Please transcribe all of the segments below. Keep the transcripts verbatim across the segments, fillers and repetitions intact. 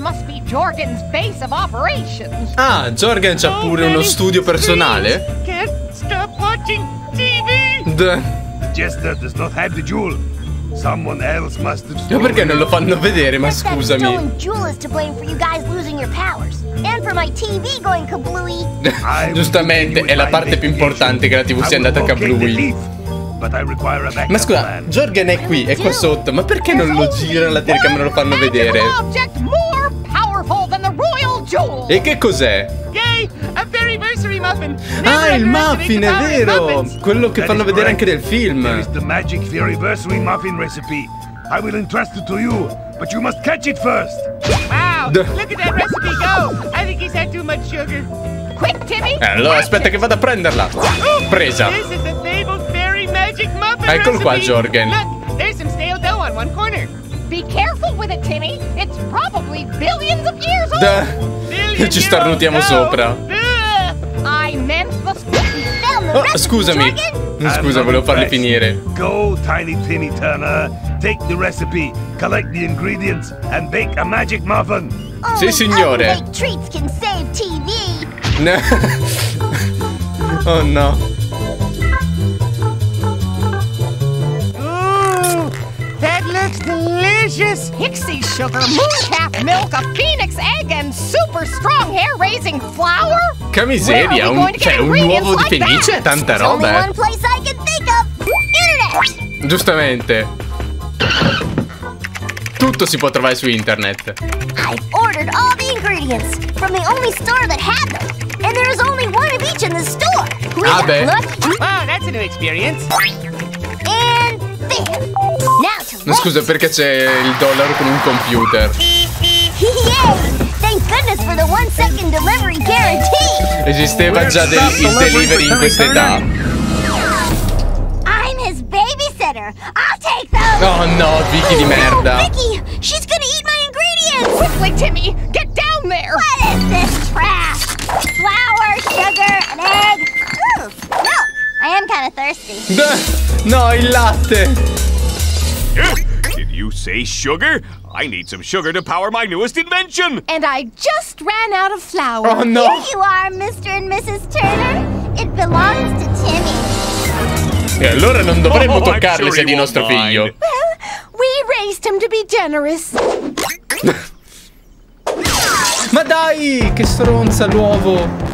must be Jorgen's base of operations. Ah, Jorgen c'ha pure uno studio personale? Can't stop watching T V. The jester does not have the jewel. Someone else must have stolen. Ma perché non lo fanno vedere? Ma scusami. The jewel is to blame for you guys losing your powers and for my T V going kablooey. Giustamente, è la parte più importante che la T V sia andata kablooey. Ma scusa, Jorgen è qui, è qua sotto. Ma perché non lo girano la telecamera e lo fanno vedere? E che cos'è? Ah, il muffin, è vero! Quello che fanno vedere anche del film. Eh, allora aspetta che vado a prenderla. Presa. Eccolo qua, Jorgen. Look, there's some stale dough on one corner. Be careful with it, Timmy. It's probably billions of years old. Ci starnutiamo sopra. I meant the oh, scusami. Scusa, volevo farli finire. Go, Tiny Timmy Turner. Take the recipe, collect the ingredients and bake a magic muffin. Oh, sì, signore. Only treats can save T V. Oh no. Delicious pixie sugar, moon calf milk, a phoenix egg, and super strong hair-raising flour. Che miseria, un, cioè, un uovo di fenice e tanta roba. Eh. Giustamente, tutto si può trovare su internet. I've ordered all the ingredients from the only store that had them, and there is only one of each in the store. Ah beh. Wow, that's a new experience. And there. No, scusa, perché c'è il dollaro con un computer? Esisteva già del, il delivery in questa età. Oh no, Vicky di merda. No, il latte. Did you say sugar? I need some sugar to power my newest invention. And I just ran out of flour. Oh no! Here you are, Mister and Missus Turner. It belongs to Timmy. E allora non dovremmo oh, toccarle sure se di nostro mind. Figlio. Well, we raised him to be generous. Ma dai, che stronza l'uovo!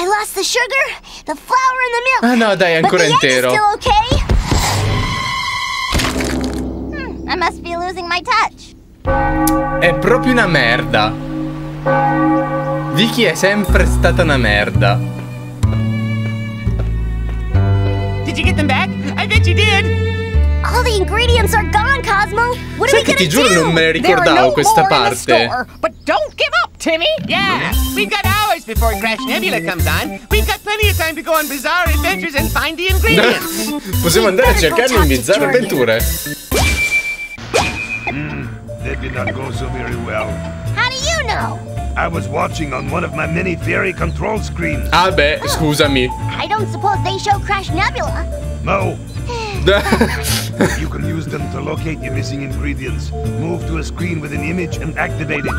I lost the sugar, the flour and the milk. Ah no, dai, è ancora intero. I must be losing my touch. È proprio una merda. Vicky è sempre stata una merda. Did you get them back? I bet you did. All the ingredients are gone, Cosmo. What are we gonna do? Sai che ti giuro non me ne ricordavo questa parte. But don't give up, Timmy. Yeah, we've got hours before Crash Nebula comes on. We've got plenty of time to go on bizarre adventures and find the ingredients. Possiamo andare a cercarli in bizzarre avventure. Mm, that did not go so very well. How do you know? I was watching on one of my mini fairy control screens. Ah beh, scusami. I don't suppose they show Crash Nebula. No. You can use them to locate your missing ingredients. Move to a screen with an image and activate it.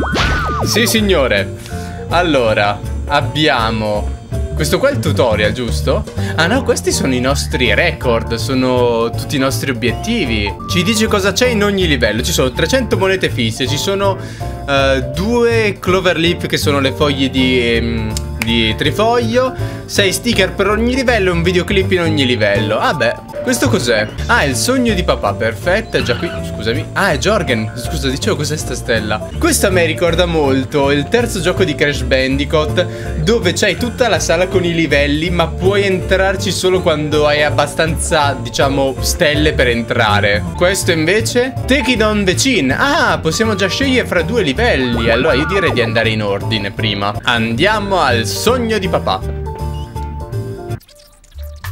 Sì, signore. Allora, abbiamo questo qua è il tutorial, giusto? Ah no, questi sono i nostri record, sono tutti i nostri obiettivi. Ci dice cosa c'è in ogni livello. Ci sono trecento monete fisse, ci sono uh, due cloverleaf che sono le foglie di... Um, di trifoglio, sei sticker per ogni livello e un videoclip in ogni livello. Ah beh, questo cos'è? Ah, è il sogno di papà, perfetto, è già qui, scusami. Ah, è Jorgen, scusa, dicevo cos'è sta stella. Questo a me ricorda molto il terzo gioco di Crash Bandicoot, dove c'hai tutta la sala con i livelli, ma puoi entrarci solo quando hai abbastanza, diciamo, stelle per entrare. Questo invece? Take it on the chin. Ah, possiamo già scegliere fra due livelli. Allora io direi di andare in ordine prima. Andiamo al sogno di papà.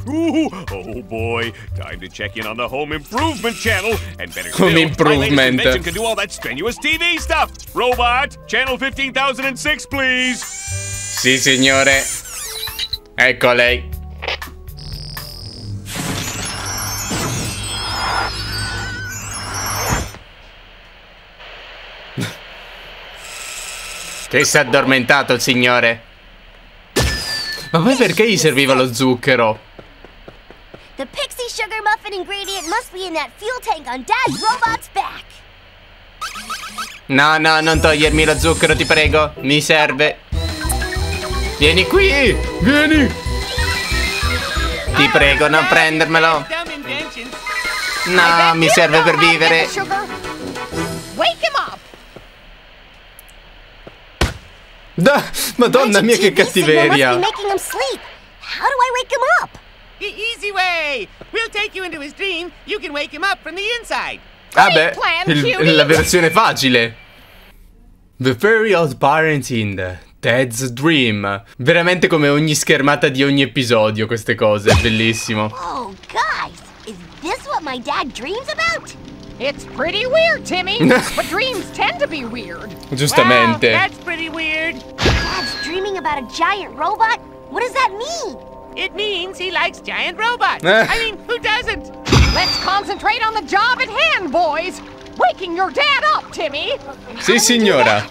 Ooh, oh boy, time to check in on the home improvement channel and better home still, improvement can do all that strenuous T V stuff. Robot, channel fifteen thousand six, please. Sì, signore. Ecco lei. Che si è addormentato il signore. Ma poi perché gli serviva lo zucchero? The pixie sugar muffin ingredient must be in that fuel tank on Dad's robot's back. No, no, non togliermi lo zucchero, ti prego. Mi serve. Vieni qui. Vieni. Ti prego, non prendermelo. No, mi serve per vivere. Da, madonna mia, che cattiveria. Vabbè, il, la versione facile. The Very Odd Parent in Ted's Dream. Veramente come ogni schermata di ogni episodio, queste cose, bellissimo. Oh, guys, is this what my dad dreams about? It's pretty weird, Timmy, but dreams tend to be weird. Giustamente. Wow, that's pretty weird. Dad's dreaming about a giant robot? What does that mean? It means he likes giant robots. I mean, who doesn't? Let's concentrate on the job at hand, boys. Waking your dad up, Timmy. Sì, signora.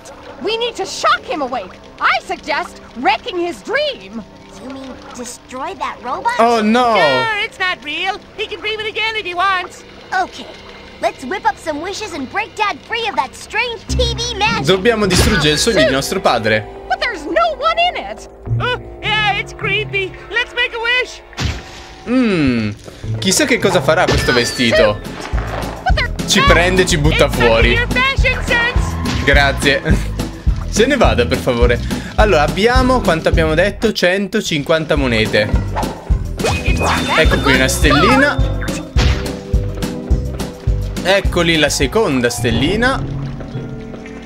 We need to shock him awake. I suggest wrecking his dream. You mean destroy that robot? Oh no. Sure, it's not real. He can dream it again if he wants. Okay. Let's whip up some wishes and break Dad free of that strange T V magic. Dobbiamo distruggere il sogno di nostro padre. But there's no one in it. Oh, yeah, it's creepy. Let's make a wish. Mmm. Chissà che cosa farà questo vestito. Ci prende e ci butta fuori. Grazie. Se ne vada, per favore. Allora, abbiamo, quanto abbiamo detto? centocinquanta monete. Ecco qui una stellina. Eccoli la seconda stellina.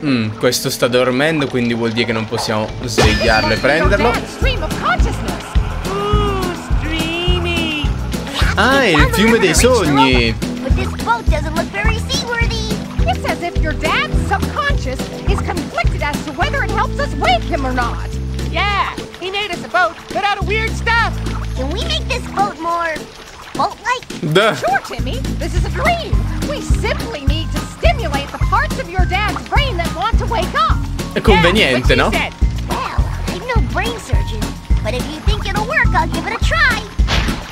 Mm, questo sta dormendo, quindi vuol dire che non possiamo svegliarlo e prenderlo. Ah, è il fiume dei sogni. Duh. Sure, Timmy, this is a dream. We simply need to stimulate the parts of your dad's brain that want to wake up. È conveniente, no? Well, I'm no brain surgeon, but if you think it'll work, I'll give it a try.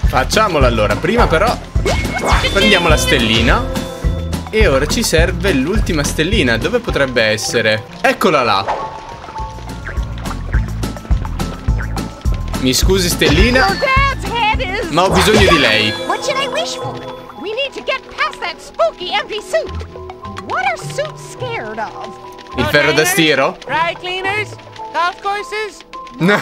Facciamolo allora. Prima però prendiamo la stellina e ora ci serve l'ultima stellina. Dove potrebbe essere? Eccola là. Mi scusi, stellina, ma ho bisogno di lei. What should I wish for? We need to get past that spooky empty suit. What are suits scared of? Il ferro da stiro? Dry cleaners? Golf courses? No.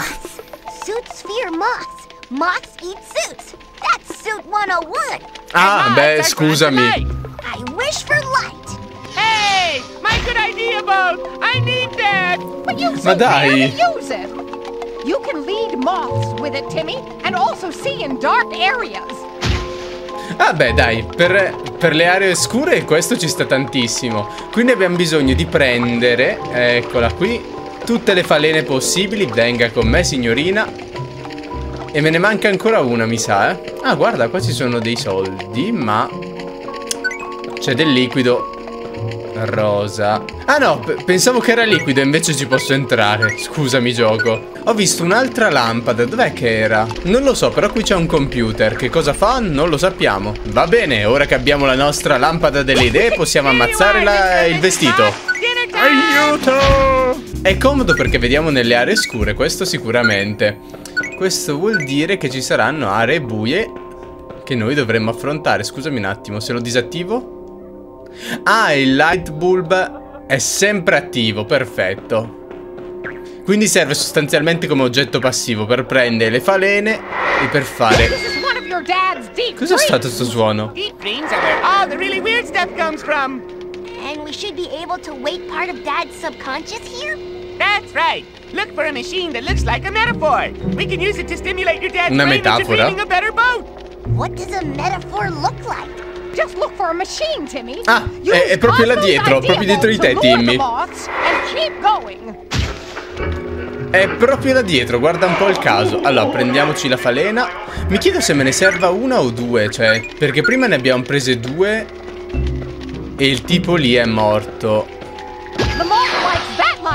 Suits fear moths. Moths eat suits. That's suit one oh one. Ah, beh, scusami. I wish for light. Hey, my good idea boat. I need that. But you so barely use it. You can lead moths with it, Timmy, and also see in dark areas. Ah beh, dai, per, per le aree scure questo ci sta tantissimo. Quindi abbiamo bisogno di prendere, eccola qui, tutte le falene possibili. Venga con me, signorina. E me ne manca ancora una, mi sa, eh? Ah, guarda, qua ci sono dei soldi, ma c'è del liquido rosa. Ah no, pensavo che era liquido, invece ci posso entrare. Scusami, gioco. Ho visto un'altra lampada, dov'è che era? Non lo so, però qui c'è un computer. Che cosa fa? Non lo sappiamo. Va bene, ora che abbiamo la nostra lampada delle idee, possiamo ammazzare la... il vestito. Aiuto! È comodo perché vediamo nelle aree scure, questo sicuramente. Questo vuol dire che ci saranno aree buie che noi dovremmo affrontare. Scusami un attimo, se lo disattivo? Ah, il light bulb è sempre attivo, perfetto. Quindi serve sostanzialmente come oggetto passivo per prendere le falene e per fare... Cos'è stato sto suono? Una metafora? Just look for a machine, Timmy. Ah, è, è proprio là dietro, proprio dietro di te, Timmy. È proprio là dietro, guarda un po' il caso. Allora, prendiamoci la falena. Mi chiedo se me ne serva una o due, cioè, perché prima ne abbiamo prese due e il tipo lì è morto.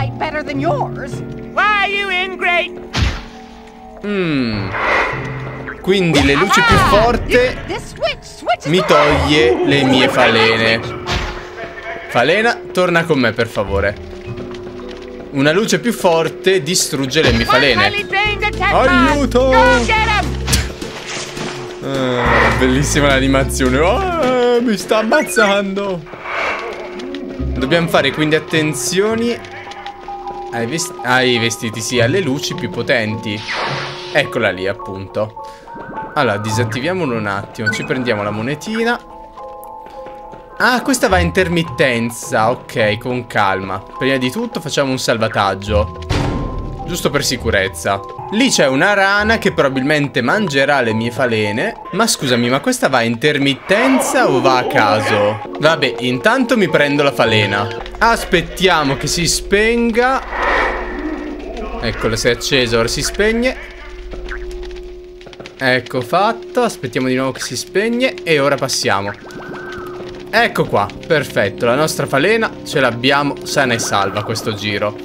light better than yours. Why are you ingrate? Mm. Quindi le luci più forti mi toglie le mie falene. Falena, torna con me per favore. Una luce più forte distrugge le mie falene. Aiuto! Ah, bellissima l'animazione. Oh, mi sta ammazzando. Dobbiamo fare quindi attenzioni ai, vest ai vestiti, sì, alle luci più potenti. Eccola lì, appunto. Allora, disattiviamolo un attimo. Ci prendiamo la monetina. Ah, questa va a intermittenza. Ok, con calma. Prima di tutto facciamo un salvataggio, giusto per sicurezza. Lì c'è una rana che probabilmente mangerà le mie falene. Ma scusami, ma questa va a intermittenza o va a caso? Vabbè, intanto mi prendo la falena. Aspettiamo che si spenga. Eccola, si è accesa, ora si spegne. Ecco fatto, aspettiamo di nuovo che si spegne e ora passiamo. Ecco qua, perfetto, la nostra falena ce l'abbiamo sana e salva questo giro.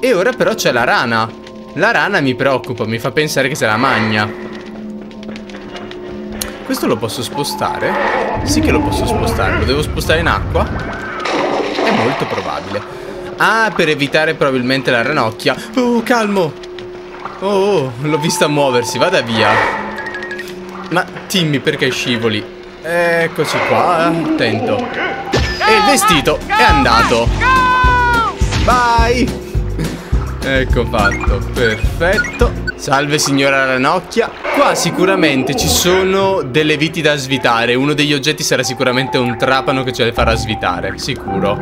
E ora però c'è la rana. La rana mi preoccupa, mi fa pensare che se la magna. Questo lo posso spostare? Sì che lo posso spostare, lo devo spostare in acqua? È molto probabile. Ah, per evitare probabilmente la ranocchia. Oh, calmo. Oh, oh, l'ho vista muoversi, vada via. Ma Timmy, perché scivoli? Eccoci qua, attento. E il vestito è andato. Vai. Ecco fatto, perfetto. Salve signora ranocchia. Qua sicuramente ci sono delle viti da svitare. Uno degli oggetti sarà sicuramente un trapano che ce le farà svitare, sicuro.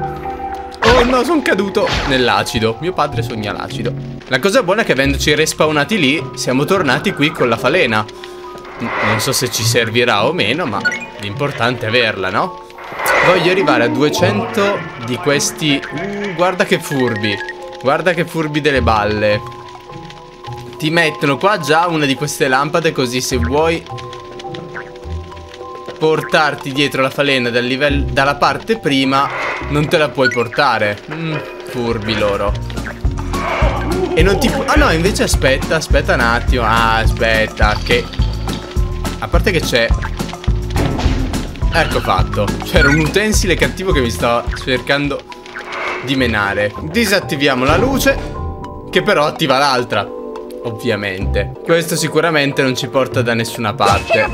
Oh no, sono caduto nell'acido. Mio padre sogna l'acido. La cosa buona è che avendoci respawnati lì, siamo tornati qui con la falena. Non so se ci servirà o meno, ma l'importante è averla, no? Voglio arrivare a duecento di questi. uh, Guarda che furbi. Guarda che furbi delle balle. Ti mettono qua già una di queste lampade, così se vuoi portarti dietro la falena dal livello, dalla parte prima, non te la puoi portare. mm, Furbi loro. E non ti... Ah no, invece aspetta, aspetta un attimo. Ah, aspetta che... A parte che c'è... Ecco fatto. C'era un utensile cattivo che mi stava cercando di menare. Disattiviamo la luce, che però attiva l'altra, ovviamente. Questo sicuramente non ci porta da nessuna parte.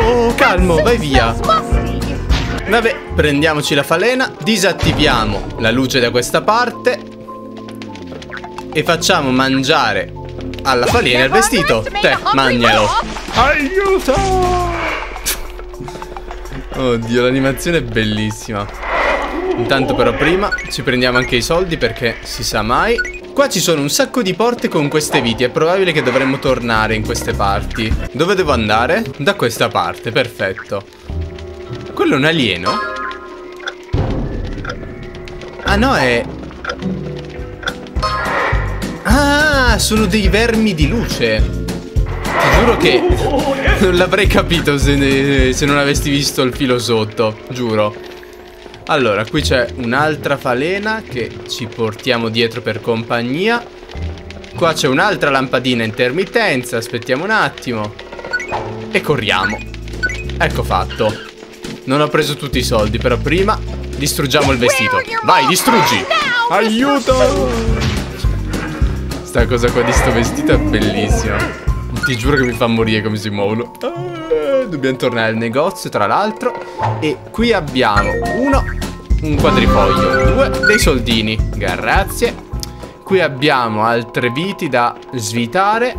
Oh, calmo, vai via. Vabbè, prendiamoci la falena, disattiviamo la luce da questa parte e facciamo mangiare alla falena il vestito. Te, mangialo. Aiuto. Oddio, l'animazione è bellissima. Intanto però prima ci prendiamo anche i soldi, perché si sa mai. Qua ci sono un sacco di porte con queste viti. È probabile che dovremmo tornare in queste parti. Dove devo andare? Da questa parte, perfetto. Quello è un alieno? Ah no, è... Ah, sono dei vermi di luce. Ti giuro che non l'avrei capito se, ne... se non avessi visto il filo sotto. Giuro. Allora, qui c'è un'altra falena che ci portiamo dietro per compagnia. Qua c'è un'altra lampadina intermittenza. Aspettiamo un attimo e corriamo. Ecco fatto. Non ho preso tutti i soldi, però prima distruggiamo il vestito. Vai, distruggi. Aiuto. Sta cosa qua di sto vestito è bellissima. Ti giuro che mi fa morire come si muovono. Dobbiamo tornare al negozio, tra l'altro. E qui abbiamo uno, un quadrifoglio, due, dei soldini, grazie. Qui abbiamo altre viti da svitare.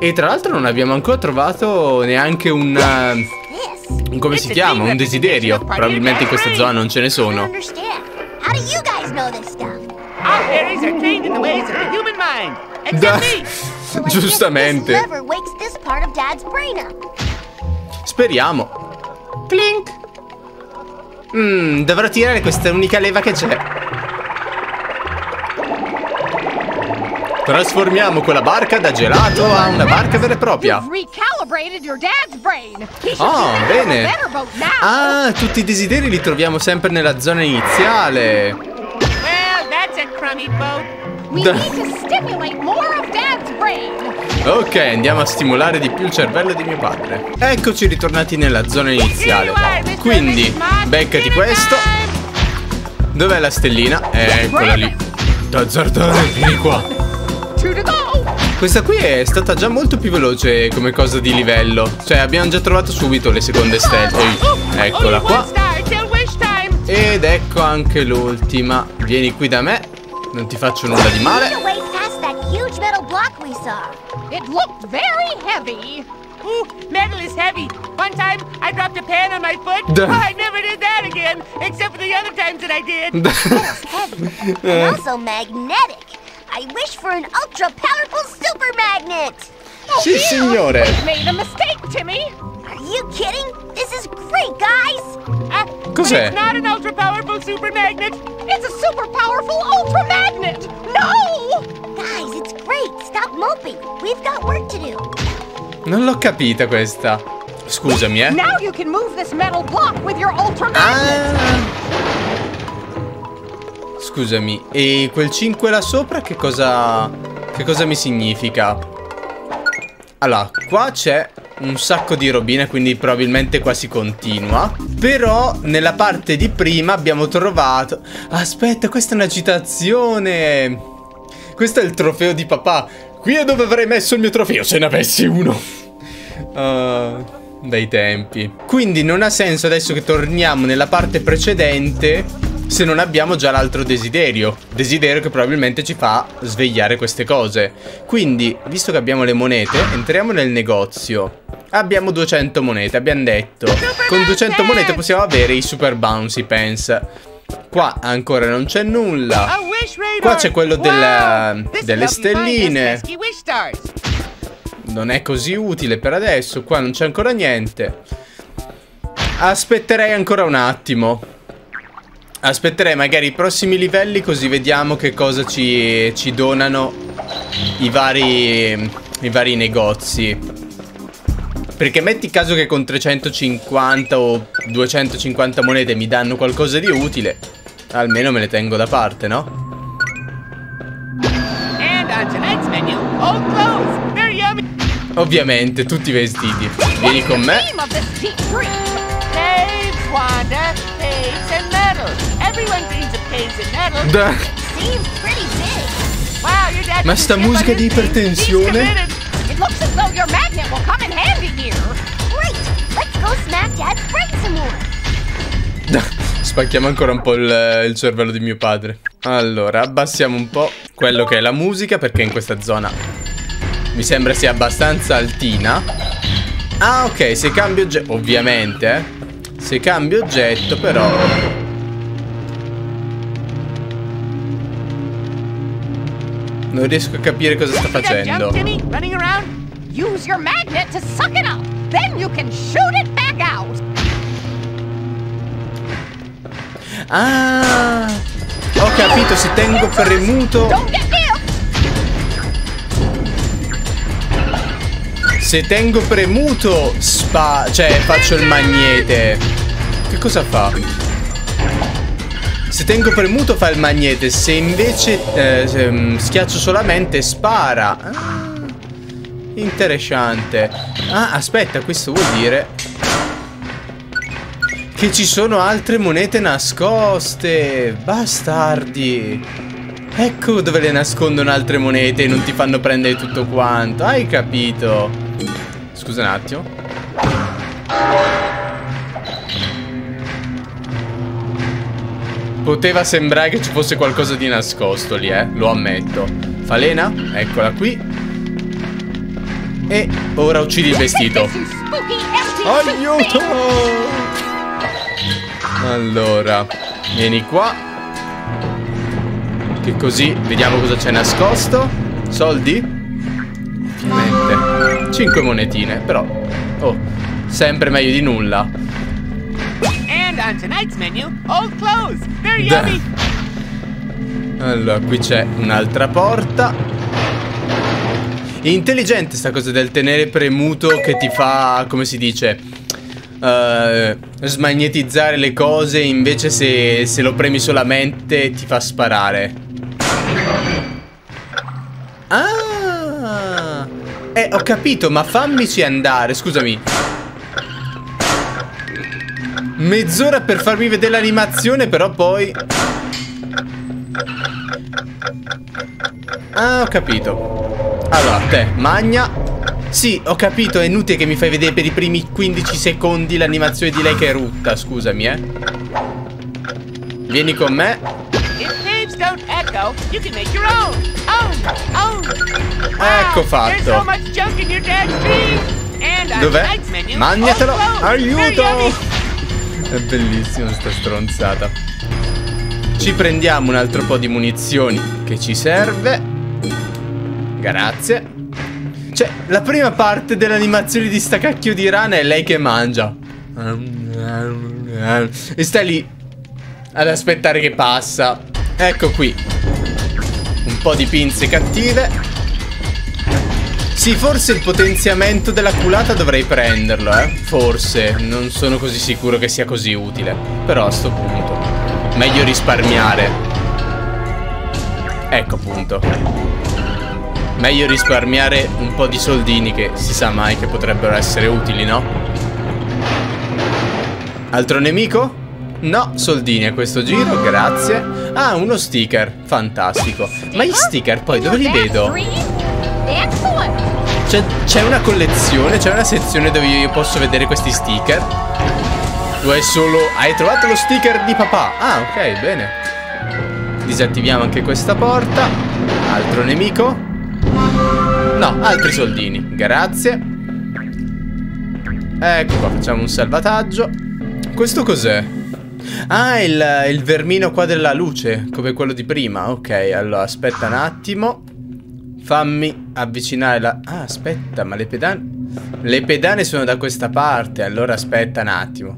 E tra l'altro non abbiamo ancora trovato neanche un, uh, un come si chiama, un desiderio. Probabilmente in questa zona non ce ne sono. Da... Giustamente. Speriamo. Clink. mm, Dovrò tirare questa unica leva che c'è. Trasformiamo quella barca da gelato a una barca vera e propria. Oh, bene. Ah, tutti i desideri li troviamo sempre nella zona iniziale. crummy boat. We need to stimulate more of Dad's brain. Ok, andiamo a stimolare di più il cervello di mio padre. Eccoci ritornati nella zona iniziale. Quindi, beccati questo. Dov'è la stellina? Eccola lì. T'azzardare, vieni qua. Questa qui è stata già molto più veloce come cosa di livello. Cioè, abbiamo già trovato subito le seconde stelle. Eccola qua. Ed ecco anche l'ultima. Vieni qui da me. Non ti faccio nulla di male. Sì, signore. Cos'è? Non l'ho capita questa. Scusami, eh. Ah. Scusami, e quel cinque là sopra che cosa che cosa mi significa? Allora, qua c'è un sacco di robine, quindi probabilmente qua si continua. Però nella parte di prima abbiamo trovato... Aspetta, questa è un'agitazione. Questo è il trofeo di papà. Qui è dove avrei messo il mio trofeo se ne avessi uno. uh, Dai tempi. Quindi non ha senso adesso che torniamo nella parte precedente se non abbiamo già l'altro desiderio. Desiderio che probabilmente ci fa svegliare queste cose. Quindi, visto che abbiamo le monete, entriamo nel negozio. Abbiamo duecento monete, abbiamo detto. Con duecento monete possiamo avere i super bouncy pants. Qua ancora non c'è nulla. Qua c'è quello della, delle stelline. Non è così utile per adesso. Qua non c'è ancora niente. Aspetterei ancora un attimo. Aspetterei magari i prossimi livelli, così vediamo che cosa ci, ci donano i vari, i vari negozi. Perché metti caso che con trecentocinquanta o duecentocinquanta monete mi danno qualcosa di utile, almeno me le tengo da parte, no? Menu, clothes, ovviamente, tutti i vestiti. Vieni con me. Da. Ma sta musica di ipertensione... Spacchiamo ancora un po' il, il cervello di mio padre. Allora, abbassiamo un po' quello che è la musica, perché in questa zona mi sembra sia abbastanza altina. Ah, ok, se cambio oggetto... Ovviamente, eh. Se cambio oggetto, però... Non riesco a capire cosa sta facendo. Ah, ho capito, se tengo premuto... Se tengo premuto spa... Cioè, faccio il magnete. Che cosa fa? Se tengo premuto fa il magnete, se invece eh, se, um, schiaccio solamente spara. Ah, interessante. Ah, aspetta, questo vuol dire che ci sono altre monete nascoste. Bastardi. Ecco dove le nascondono altre monete e non ti fanno prendere tutto quanto. Hai capito? Scusa un attimo. Poteva sembrare che ci fosse qualcosa di nascosto lì, eh, lo ammetto. Falena, eccola qui. E ora uccidi il vestito. Aiuto! Allora, vieni qua. Che così vediamo cosa c'è nascosto. Soldi? Finalmente. Cinque monetine, però. Oh, sempre meglio di nulla. On tonight's menu, old clothes. Very yummy. Allora, qui c'è un'altra porta. Intelligente sta cosa del tenere premuto che ti fa, come si dice, uh, smagnetizzare le cose. Invece se, se lo premi solamente ti fa sparare. Ah! Eh, ho capito, ma fammici andare, scusami. Mezz'ora per farmi vedere l'animazione, però poi... Ah, ho capito. Allora, te, magna. Sì, ho capito, è inutile che mi fai vedere per i primi quindici secondi l'animazione di lei che è rotta, scusami, eh. Vieni con me. Ecco fatto. Dov'è? Magnatelo. Aiuto. È bellissima sta stronzata. Ci prendiamo un altro po' di munizioni che ci serve. Grazie. Cioè, la prima parte dell'animazione di sta cacchio di rana è lei che mangia e sta lì ad aspettare che passa. Ecco qui un po' di pinze cattive. Sì, forse il potenziamento della culata dovrei prenderlo, eh. Forse, non sono così sicuro che sia così utile, però a sto punto meglio risparmiare. Ecco, appunto. Meglio risparmiare un po' di soldini che si sa mai che potrebbero essere utili, no? Altro nemico? No, soldini a questo giro, grazie. Ah, uno sticker, fantastico. Ma gli sticker poi dove li vedo? C'è una collezione, c'è una sezione dove io posso vedere questi sticker? O è solo... Hai trovato lo sticker di papà. Ah, ok, bene. Disattiviamo anche questa porta. Altro nemico? No, altri soldini. Grazie. Ecco qua, facciamo un salvataggio. Questo cos'è? Ah, il, il vermino qua della luce, come quello di prima. Ok, allora, aspetta un attimo. Fammi avvicinare la... Ah, aspetta, ma le pedane... Le pedane sono da questa parte, allora aspetta un attimo.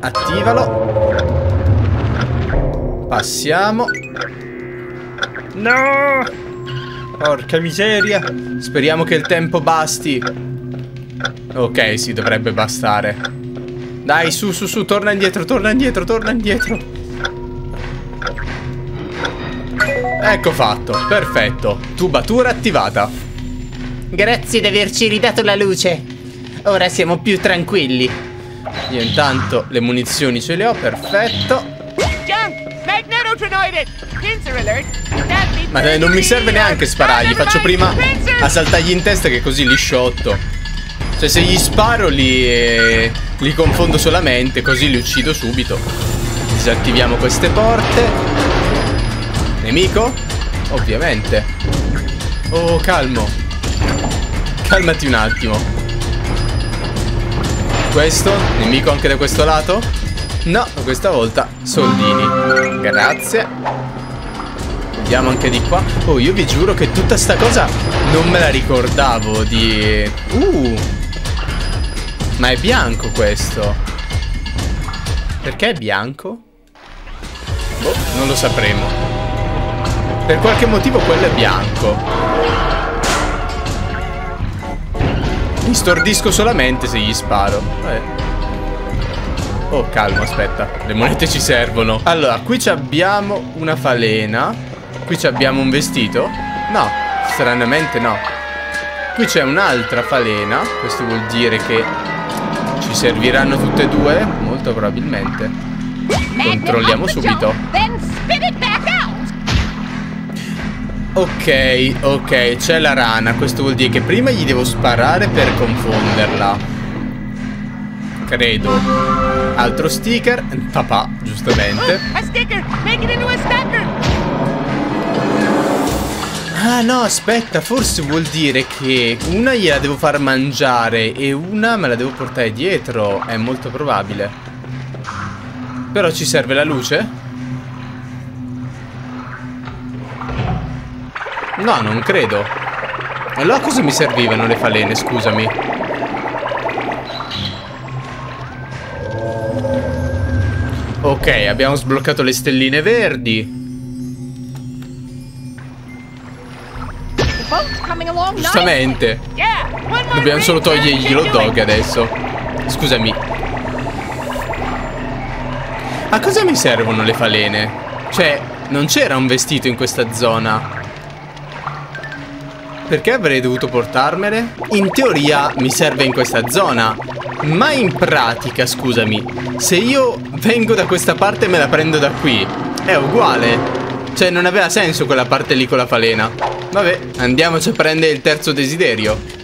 Attivalo. Passiamo. No! Porca miseria. Speriamo che il tempo basti. Ok, sì, dovrebbe bastare. Dai, su, su, su, torna indietro, torna indietro, torna indietro. Ecco fatto, perfetto. Tubatura attivata. Grazie di averci ridato la luce. Ora siamo più tranquilli. Io intanto le munizioni ce le ho, perfetto. Ma non mi serve neanche sparargli, faccio prima a saltargli in testa che così li sciotto. Cioè, se gli sparo li, eh, li confondo solamente, così li uccido subito. Disattiviamo queste porte. Nemico? Ovviamente. Oh, calmo. Calmati un attimo. Questo, nemico anche da questo lato? No, questa volta soldini. Grazie. Andiamo anche di qua. Oh, io vi giuro che tutta sta cosa non me la ricordavo di... Uh! Ma è bianco questo. Perché è bianco? Boh, non lo sapremo. Per qualche motivo quello è bianco. Mi stordisco solamente se gli sparo. Vabbè. Oh, calmo, aspetta. Le monete ci servono. Allora, qui abbiamo una falena. Qui abbiamo un vestito. No, stranamente no. Qui c'è un'altra falena. Questo vuol dire che ci serviranno tutte e due. Molto probabilmente. Controlliamo subito. Ok, ok, c'è la rana. Questo vuol dire che prima gli devo sparare per confonderla. Credo. Altro sticker. Papà, giustamente. Ah no, aspetta, forse vuol dire che una gliela devo far mangiare e una me la devo portare dietro. È molto probabile. Però ci serve la luce? No, non credo. Allora cosa mi servivano le falene, scusami? Ok, abbiamo sbloccato le stelline verdi. Giustamente. Dobbiamo solo togliergli l'hot dog adesso. Scusami. A cosa mi servono le falene? Cioè, non c'era un vestito in questa zona. Perché avrei dovuto portarmele? In teoria mi serve in questa zona, ma in pratica, scusami, se io vengo da questa parte e me la prendo da qui, è uguale. Cioè non aveva senso quella parte lì con la falena. Vabbè, andiamoci a prendere il terzo desiderio.